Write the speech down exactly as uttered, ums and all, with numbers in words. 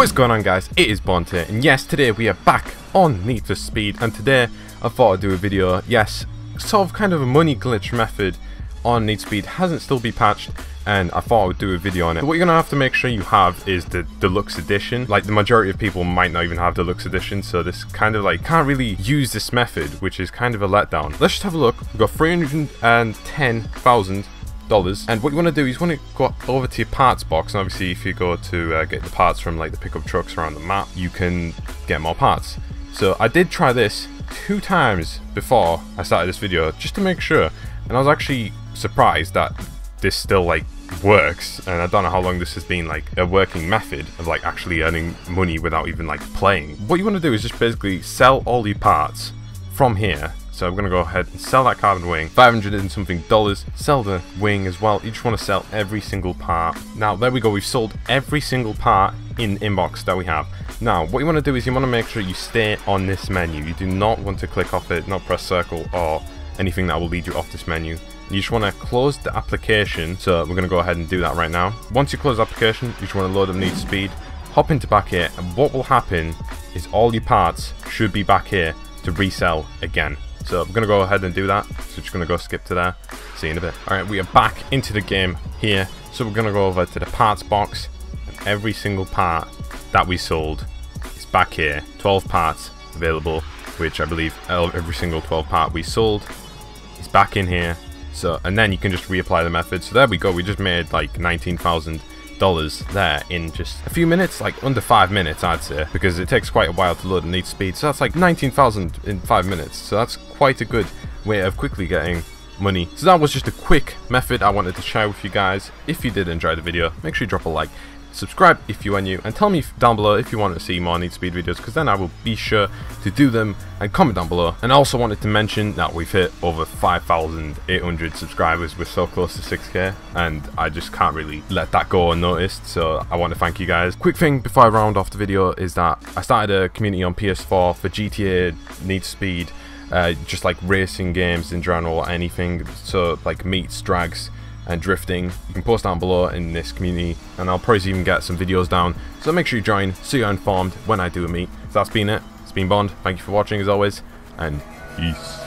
What's going on, guys? It is Bond here, and yes, today we are back on Need for Speed, and today I thought I'd do a video, yes, sort of kind of a money glitch method on Need for Speed, hasn't still been patched, and I thought I would do a video on it. So what you're going to have to make sure you have is the deluxe edition. Like, the majority of people might not even have deluxe edition, so this kind of like, can't really use this method, which is kind of a letdown. Let's just have a look. We've got three hundred ten thousand. And what you want to do is you want to go over to your parts box, and obviously if you go to uh, get the parts from like the pickup trucks around the map, you can get more parts. So I did try this two times before I started this video just to make sure, and I was actually surprised that this still like works, and I don't know how long this has been like a working method of like actually earning money without even like playing. What you want to do is just basically sell all your parts from here. So I'm going to go ahead and sell that carbon wing, five hundred and something dollars, sell the wing as well. You just want to sell every single part. Now there we go, we've sold every single part in the inbox that we have. Now what you want to do is you want to make sure you stay on this menu. You do not want to click off it, not press circle or anything that will lead you off this menu. You just want to close the application, so we're going to go ahead and do that right now. Once you close the application, you just want to load up Need for Speed, hop into back here, and what will happen is all your parts should be back here to resell again. So I'm going to go ahead and do that, so just going to go skip to there, see you in a bit. Alright, we are back into the game here, so we're going to go over to the parts box, and every single part that we sold is back here, twelve parts available, which I believe every single twelve part we sold is back in here. So, and then you can just reapply the method, so there we go, we just made like nineteen thousand dollars there in just a few minutes, like under five minutes I'd say, because it takes quite a while to load and Need Speed, so that's like nineteen thousand in five minutes, so that's quite a good way of quickly getting money. So that was just a quick method I wanted to share with you guys. If you did enjoy the video, make sure you drop a like, subscribe if you are new, and tell me down below if you want to see more Need Speed videos, because then I will be sure to do them, and comment down below. And I also wanted to mention that we've hit over five thousand eight hundred subscribers, we're so close to six K, and I just can't really let that go unnoticed, so I want to thank you guys. Quick thing before I round off the video is that I started a community on P S four for G T A, Need Speed, uh, just like racing games in general, anything, so like meets, drags, and drifting. You can post down below in this community, and I'll probably even get some videos down, so make sure you join so you're informed when I do a meet. So that's been it, it's been Bond, thank you for watching as always, and peace.